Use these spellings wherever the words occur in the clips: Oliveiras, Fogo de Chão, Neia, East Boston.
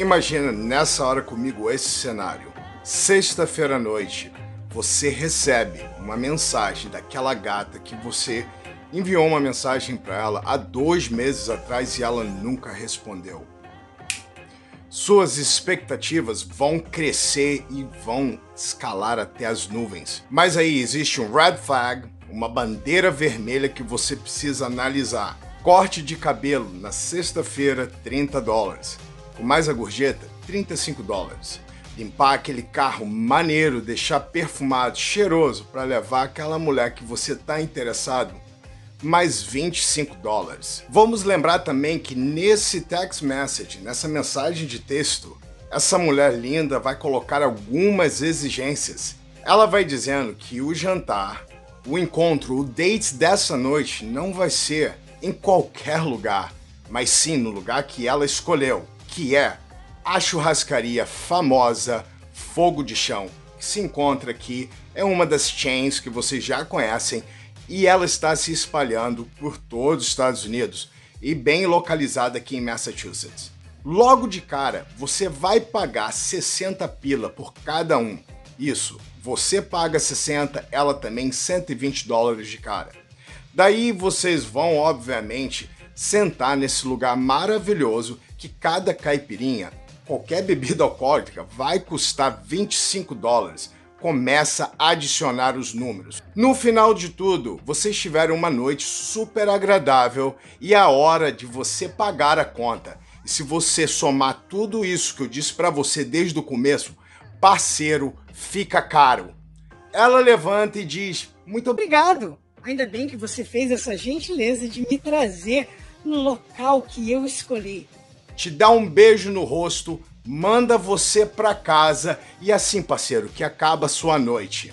Imagina nessa hora comigo esse cenário. Sexta-feira à noite, você recebe uma mensagem daquela gata que você enviou uma mensagem para ela há 2 meses atrás e ela nunca respondeu. Suas expectativas vão crescer e vão escalar até as nuvens. Mas aí existe um red flag, uma bandeira vermelha que você precisa analisar. Corte de cabelo na sexta-feira, $30. Com mais a gorjeta, $35. Limpar aquele carro maneiro, deixar perfumado, cheiroso para levar aquela mulher que você está interessado, mais $25. Vamos lembrar também que nesse text message, nessa mensagem de texto, essa mulher linda vai colocar algumas exigências. Ela vai dizendo que o jantar, o encontro, o date dessa noite não vai ser em qualquer lugar, mas sim no lugar que ela escolheu, que é a churrascaria famosa Fogo de Chão, que se encontra aqui, é uma das chains que vocês já conhecem, e ela está se espalhando por todos os Estados Unidos e bem localizada aqui em Massachusetts. Logo de cara, você vai pagar 60 pila por cada um. Isso, você paga 60, ela também $120 de cara. Daí vocês vão, obviamente, sentar nesse lugar maravilhoso que cada caipirinha, qualquer bebida alcoólica, vai custar $25. Começa a adicionar os números. No final de tudo, vocês tiveram uma noite super agradável e é hora de você pagar a conta. E se você somar tudo isso que eu disse para você desde o começo, parceiro, fica caro. Ela levanta e diz, muito obrigado. Ainda bem que você fez essa gentileza de me trazer no local que eu escolhi. Te dá um beijo no rosto, manda você pra casa e assim, parceiro, que acaba a sua noite.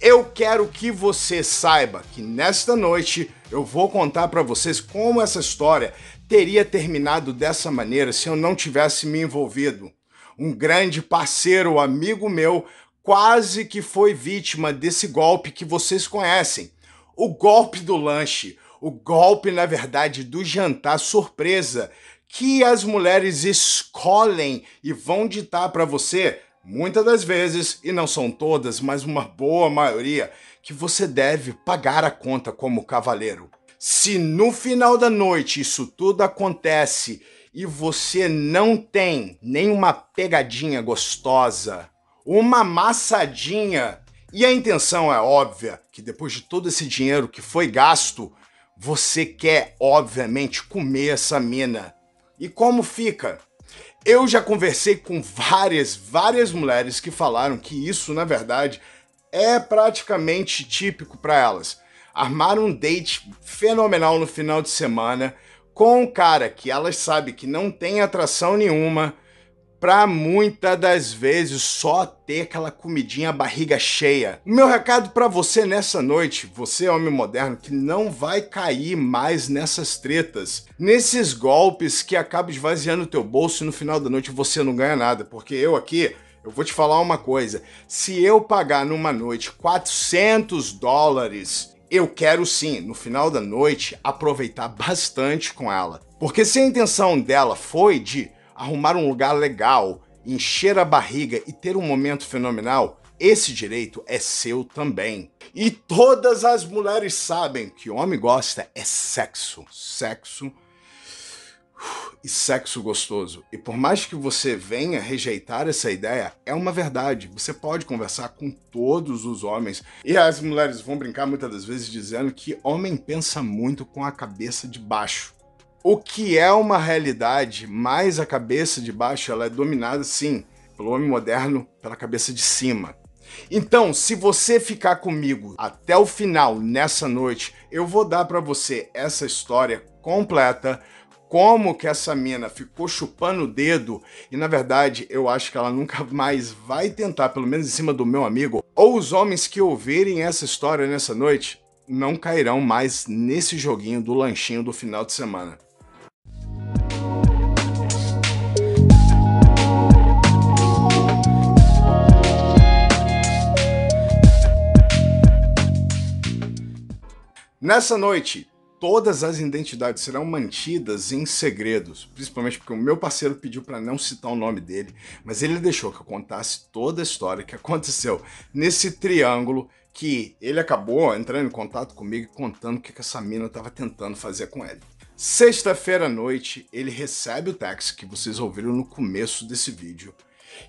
Eu quero que você saiba que nesta noite eu vou contar pra vocês como essa história teria terminado dessa maneira se eu não tivesse me envolvido. Um grande parceiro, amigo meu, quase que foi vítima desse golpe que vocês conhecem. O golpe do lanche, o golpe, na verdade, do jantar surpresa, que as mulheres escolhem e vão ditar para você, muitas das vezes, e não são todas, mas uma boa maioria, que você deve pagar a conta como cavaleiro. Se no final da noite isso tudo acontece e você não tem nenhuma pegadinha gostosa, uma amassadinha, e a intenção é óbvia, que depois de todo esse dinheiro que foi gasto, você quer, obviamente, comer essa mina. E como fica? Eu já conversei com várias mulheres que falaram que isso, na verdade, é praticamente típico para elas. Armar um date fenomenal no final de semana com um cara que elas sabem que não tem atração nenhuma, para muitas das vezes só ter aquela comidinha barriga cheia. O meu recado para você nessa noite, você homem moderno que não vai cair mais nessas tretas, nesses golpes que acabam esvaziando o teu bolso e no final da noite você não ganha nada, porque eu vou te falar uma coisa, se eu pagar numa noite $400, eu quero sim, no final da noite, aproveitar bastante com ela. Porque se a intenção dela foi de arrumar um lugar legal, encher a barriga e ter um momento fenomenal, esse direito é seu também. E todas as mulheres sabem que o homem gosta é sexo. Sexo e sexo gostoso. E por mais que você venha rejeitar essa ideia, é uma verdade. Você pode conversar com todos os homens. E as mulheres vão brincar muitas das vezes dizendo que homem pensa muito com a cabeça de baixo. O que é uma realidade, mas a cabeça de baixo ela é dominada, sim, pelo homem moderno, pela cabeça de cima. Então, se você ficar comigo até o final nessa noite, eu vou dar para você essa história completa, como que essa mina ficou chupando o dedo e, na verdade, eu acho que ela nunca mais vai tentar, pelo menos em cima do meu amigo, ou os homens que ouvirem essa história nessa noite não cairão mais nesse joguinho do lanchinho do final de semana. Nessa noite, Todas as identidades serão mantidas em segredos, principalmente porque o meu parceiro pediu para não citar o nome dele, mas ele deixou que eu contasse toda a história que aconteceu nesse triângulo que ele acabou entrando em contato comigo e contando o que essa mina estava tentando fazer com ele. Sexta-feira à noite, ele recebe o táxi que vocês ouviram no começo desse vídeo.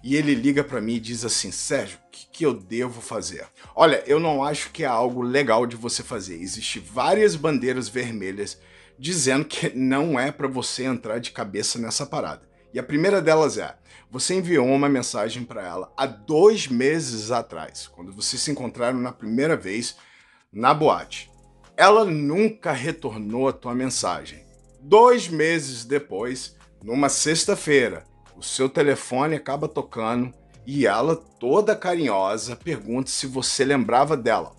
E ele liga para mim e diz assim: Sérgio, o que eu devo fazer? Olha, eu não acho que é algo legal de você fazer. Existem várias bandeiras vermelhas dizendo que não é para você entrar de cabeça nessa parada. E a primeira delas é: você enviou uma mensagem para ela há 2 meses atrás, quando vocês se encontraram na primeira vez na boate. Ela nunca retornou a tua mensagem. 2 meses depois, numa sexta-feira, o seu telefone acaba tocando e ela, toda carinhosa, pergunta se você lembrava dela.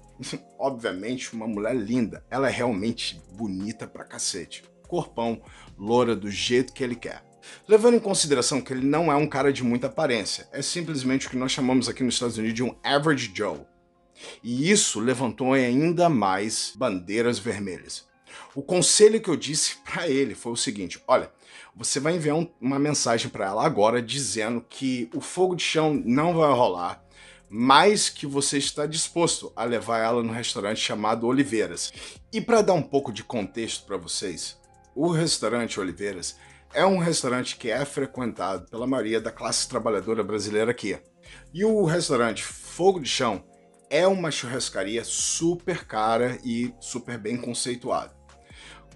Obviamente, uma mulher linda. Ela é realmente bonita pra cacete. Corpão, loura, do jeito que ele quer. Levando em consideração que ele não é um cara de muita aparência. É simplesmente o que nós chamamos aqui nos Estados Unidos de um average Joe. E isso levantou ainda mais bandeiras vermelhas. O conselho que eu disse para ele foi o seguinte: olha, você vai enviar uma mensagem para ela agora dizendo que o fogo de chão não vai rolar, mas que você está disposto a levar ela no restaurante chamado Oliveiras. E para dar um pouco de contexto para vocês, o restaurante Oliveiras é um restaurante que é frequentado pela maioria da classe trabalhadora brasileira aqui. E o restaurante Fogo de Chão é uma churrascaria super cara e super bem conceituada.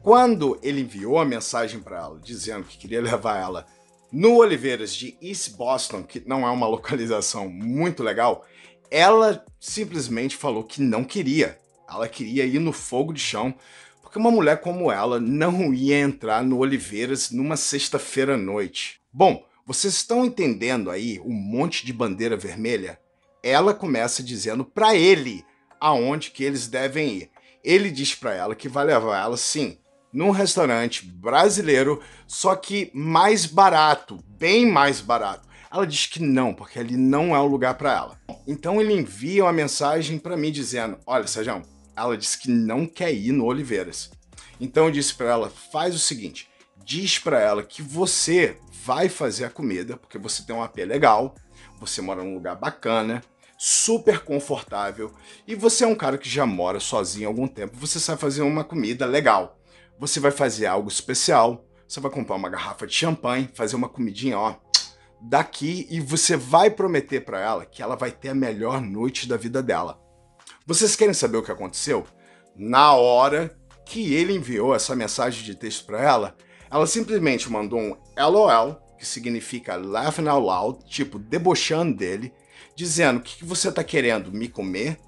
Quando ele enviou a mensagem para ela, dizendo que queria levar ela no Oliveiras de East Boston, que não é uma localização muito legal, ela simplesmente falou que não queria. Ela queria ir no Fogo de Chão, porque uma mulher como ela não ia entrar no Oliveiras numa sexta-feira à noite. Bom, vocês estão entendendo aí um monte de bandeira vermelha? Ela começa dizendo para ele aonde que eles devem ir. Ele diz para ela que vai levar ela, sim, num restaurante brasileiro, só que mais barato, bem mais barato. Ela diz que não, porque ali não é o lugar para ela. Então ele envia uma mensagem para mim dizendo: olha, Sérgio, ela disse que não quer ir no Oliveiras. Então eu disse para ela: faz o seguinte, diz para ela que você vai fazer a comida, porque você tem um AP legal, você mora num lugar bacana, super confortável, e você é um cara que já mora sozinho há algum tempo, você sabe fazer uma comida legal. Você vai fazer algo especial, você vai comprar uma garrafa de champanhe, fazer uma comidinha, ó, daqui, e você vai prometer para ela que ela vai ter a melhor noite da vida dela. Vocês querem saber o que aconteceu? Na hora que ele enviou essa mensagem de texto para ela, ela simplesmente mandou um LOL, que significa laughing out loud, tipo, debochando dele, dizendo: o que você tá querendo, me comer?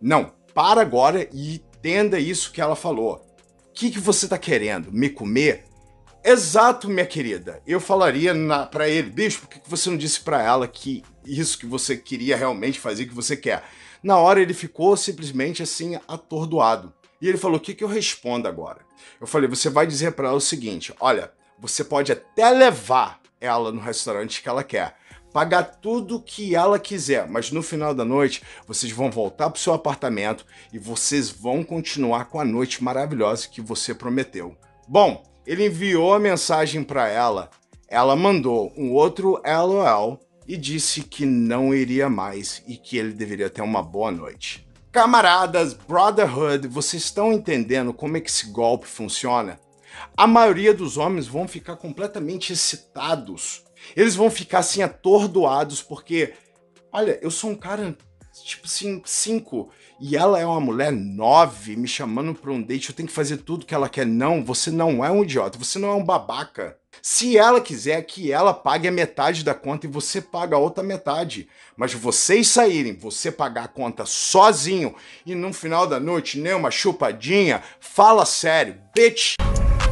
Não, para agora e entenda isso que ela falou. O que você tá querendo? Me comer? Exato, minha querida. Eu falaria pra ele: bicho, por que você não disse pra ela que isso que você queria realmente fazer, que você quer? Na hora ele ficou simplesmente assim, atordoado. E ele falou: o que eu respondo agora? Eu falei: você vai dizer pra ela o seguinte, olha, você pode até levar ela no restaurante que ela quer, pagar tudo que ela quiser, mas no final da noite vocês vão voltar pro seu apartamento e vocês vão continuar com a noite maravilhosa que você prometeu. Bom, ele enviou a mensagem para ela mandou um outro LOL e disse que não iria mais e que ele deveria ter uma boa noite. Camaradas, brotherhood, vocês estão entendendo como é que esse golpe funciona? A maioria dos homens vão ficar completamente excitados. Eles vão ficar assim atordoados porque, olha, eu sou um cara tipo assim 5 e ela é uma mulher 9 me chamando para um date, eu tenho que fazer tudo que ela quer. Não, você não é um idiota, você não é um babaca. Se ela quiser que ela pague a metade da conta e você paga a outra metade, mas vocês saírem, você pagar a conta sozinho e no final da noite nem uma chupadinha, fala sério, bitch.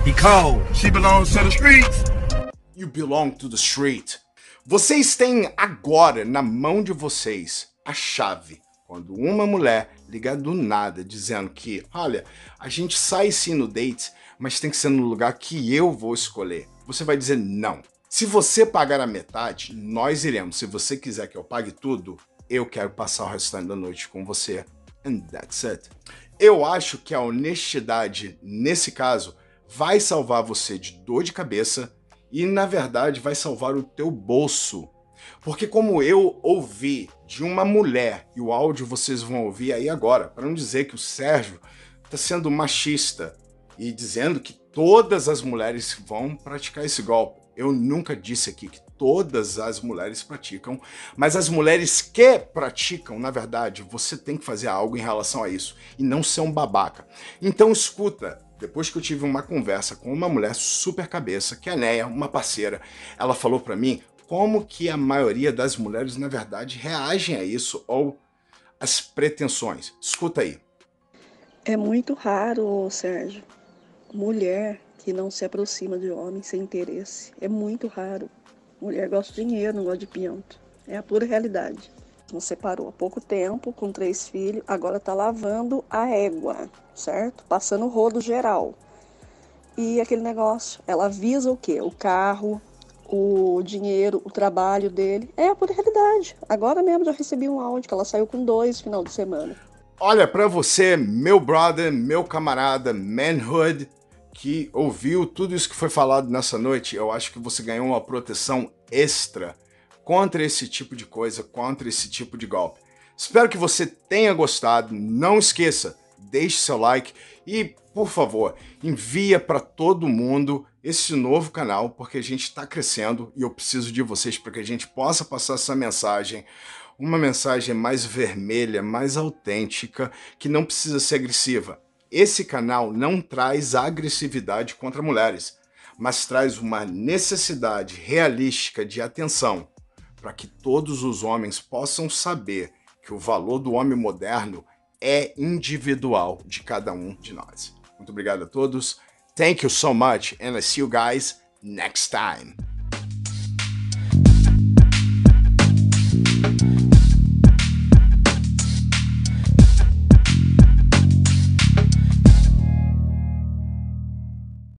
He cold. She belongs to the streets. You belong to the street. Vocês têm agora na mão de vocês a chave. Quando uma mulher ligar do nada dizendo que, olha, a gente sai sim no date, mas tem que ser no lugar que eu vou escolher. Você vai dizer não. Se você pagar a metade, nós iremos. Se você quiser que eu pague tudo, eu quero passar o restante da noite com você. And that's it. Eu acho que a honestidade, nesse caso, vai salvar você de dor de cabeça e, na verdade, vai salvar o teu bolso. Porque como eu ouvi de uma mulher, e o áudio vocês vão ouvir aí agora, para não dizer que o Sérgio está sendo machista e dizendo que todas as mulheres vão praticar esse golpe. Eu nunca disse aqui que todas as mulheres praticam, mas as mulheres que praticam, na verdade, você tem que fazer algo em relação a isso e não ser um babaca. Então escuta, depois que eu tive uma conversa com uma mulher super cabeça, que é a Neia, uma parceira, ela falou para mim como que a maioria das mulheres, na verdade, reagem a isso ou às pretensões. Escuta aí. É muito raro, Sérgio, mulher que não se aproxima de homem sem interesse. É muito raro. Mulher gosta de dinheiro, não gosta de pinto. É a pura realidade. Então, separou há pouco tempo, com 3 filhos, agora tá lavando a égua, certo? Passando rodo geral. E aquele negócio, ela avisa o quê? O carro, o dinheiro, o trabalho dele. É a pura realidade. Agora mesmo já recebi um áudio que ela saiu com 2 no final de semana. Olha, pra você, meu brother, meu camarada, manhood, que ouviu tudo isso que foi falado nessa noite, eu acho que você ganhou uma proteção extra contra esse tipo de coisa, contra esse tipo de golpe. Espero que você tenha gostado. Não esqueça, deixe seu like e, por favor, envia para todo mundo esse novo canal, porque a gente está crescendo e eu preciso de vocês para que a gente possa passar essa mensagem, uma mensagem mais vermelha, mais autêntica, que não precisa ser agressiva. Esse canal não traz agressividade contra mulheres, mas traz uma necessidade realística de atenção para que todos os homens possam saber que o valor do homem moderno é individual de cada um de nós. Muito obrigado a todos. Thank you so much and I see you guys next time.